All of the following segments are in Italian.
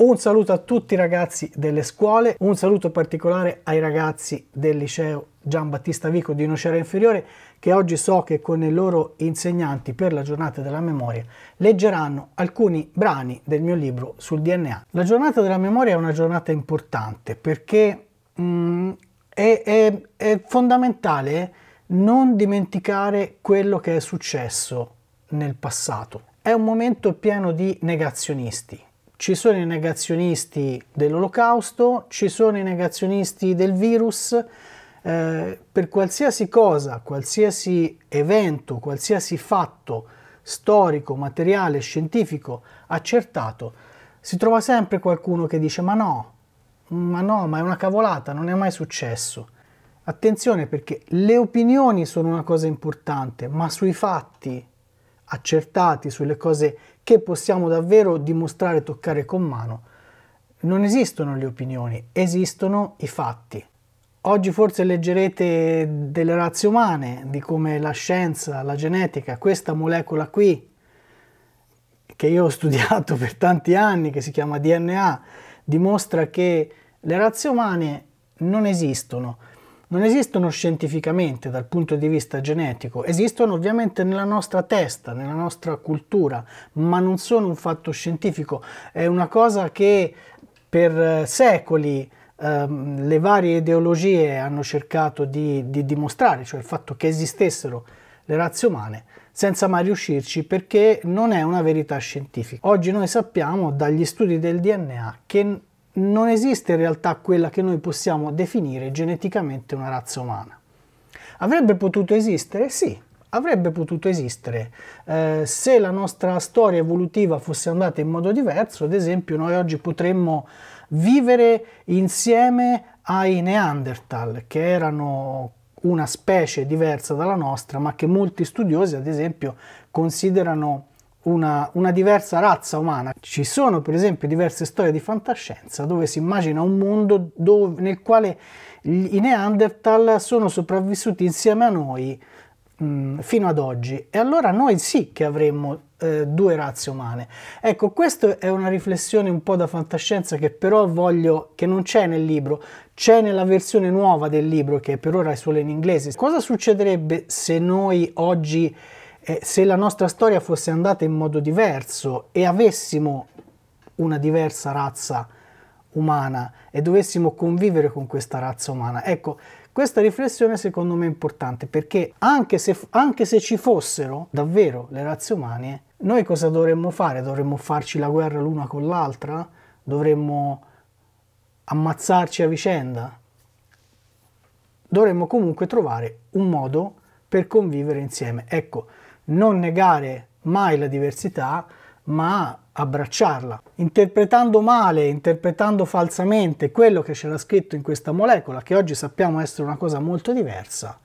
Un saluto a tutti i ragazzi delle scuole, un saluto particolare ai ragazzi del liceo Gian Battista Vico di Nocera Inferiore, che oggi so che con i loro insegnanti per la giornata della memoria leggeranno alcuni brani del mio libro sul DNA. La giornata della memoria è una giornata importante perché è fondamentale non dimenticare quello che è successo nel passato. È un momento pieno di negazionisti. Ci sono i negazionisti dell'Olocausto, ci sono i negazionisti del virus, per qualsiasi cosa, qualsiasi evento, qualsiasi fatto storico, materiale, scientifico accertato, si trova sempre qualcuno che dice ma no, ma è una cavolata, non è mai successo. Attenzione, perché le opinioni sono una cosa importante, ma sui fatti accertati, sulle cose che possiamo davvero dimostrare e toccare con mano, non esistono le opinioni, esistono i fatti. Oggi forse leggerete delle razze umane, di come la scienza, la genetica, questa molecola qui, che io ho studiato per tanti anni, che si chiama DNA, dimostra che le razze umane non esistono. Non esistono scientificamente dal punto di vista genetico, esistono ovviamente nella nostra testa, nella nostra cultura, ma non sono un fatto scientifico. È una cosa che per secoli le varie ideologie hanno cercato di dimostrare, cioè il fatto che esistessero le razze umane, senza mai riuscirci perché non è una verità scientifica. Oggi noi sappiamo dagli studi del DNA che non esiste in realtà quella che noi possiamo definire geneticamente una razza umana. Avrebbe potuto esistere? Sì, avrebbe potuto esistere. Se la nostra storia evolutiva fosse andata in modo diverso, ad esempio noi oggi potremmo vivere insieme ai Neanderthal, che erano una specie diversa dalla nostra, ma che molti studiosi, ad esempio, considerano una diversa razza umana. Ci sono per esempio diverse storie di fantascienza dove si immagina un mondo nel quale i Neanderthal sono sopravvissuti insieme a noi fino ad oggi, e allora noi sì che avremmo due razze umane. Ecco, questa è una riflessione un po' da fantascienza che però voglio, che non c'è nel libro, c'è nella versione nuova del libro che per ora è solo in inglese. Cosa succederebbe se noi oggi, se la nostra storia fosse andata in modo diverso e avessimo una diversa razza umana e dovessimo convivere con questa razza umana? Ecco, questa riflessione secondo me è importante, perché anche se ci fossero davvero le razze umane, noi cosa dovremmo fare? Dovremmo farci la guerra l'una con l'altra? Dovremmo ammazzarci a vicenda? Dovremmo comunque trovare un modo per convivere insieme. Ecco, non negare mai la diversità, ma abbracciarla. Interpretando male, interpretando falsamente quello che c'era scritto in questa molecola, che oggi sappiamo essere una cosa molto diversa,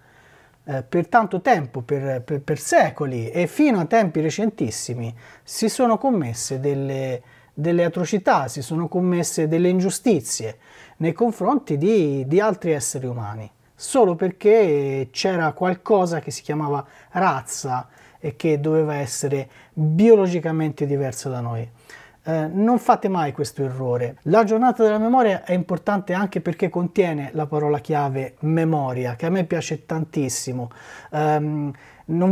per tanto tempo, per secoli e fino a tempi recentissimi, si sono commesse delle atrocità, si sono commesse delle ingiustizie nei confronti di altri esseri umani, solo perché c'era qualcosa che si chiamava razza e che doveva essere biologicamente diversa da noi. Non fate mai questo errore. La giornata della memoria è importante anche perché contiene la parola chiave memoria, che a me piace tantissimo. Non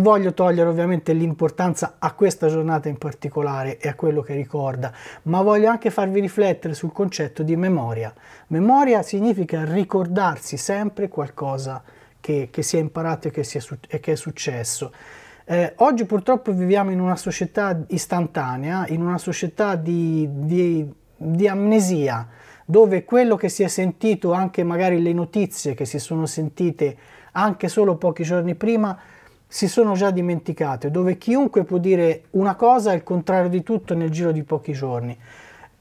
voglio togliere ovviamente l'importanza a questa giornata in particolare e a quello che ricorda, ma voglio anche farvi riflettere sul concetto di memoria. Memoria significa ricordarsi sempre qualcosa che si è imparato e che è successo. Oggi purtroppo viviamo in una società istantanea, in una società di amnesia, dove quello che si è sentito, anche magari le notizie che si sono sentite anche solo pochi giorni prima, si sono già dimenticate, dove chiunque può dire una cosa e il contrario di tutto nel giro di pochi giorni.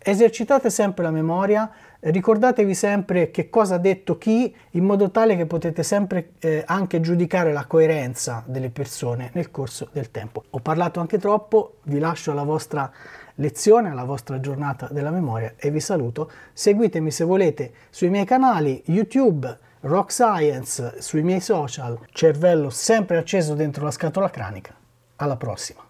Esercitate sempre la memoria, ricordatevi sempre che cosa ha detto chi, in modo tale che potete sempre anche giudicare la coerenza delle persone nel corso del tempo. Ho parlato anche troppo, vi lascio alla vostra lezione, alla vostra giornata della memoria, e vi saluto. Seguitemi se volete sui miei canali YouTube, RockScience, sui miei social. Cervello sempre acceso dentro la scatola cranica. Alla prossima!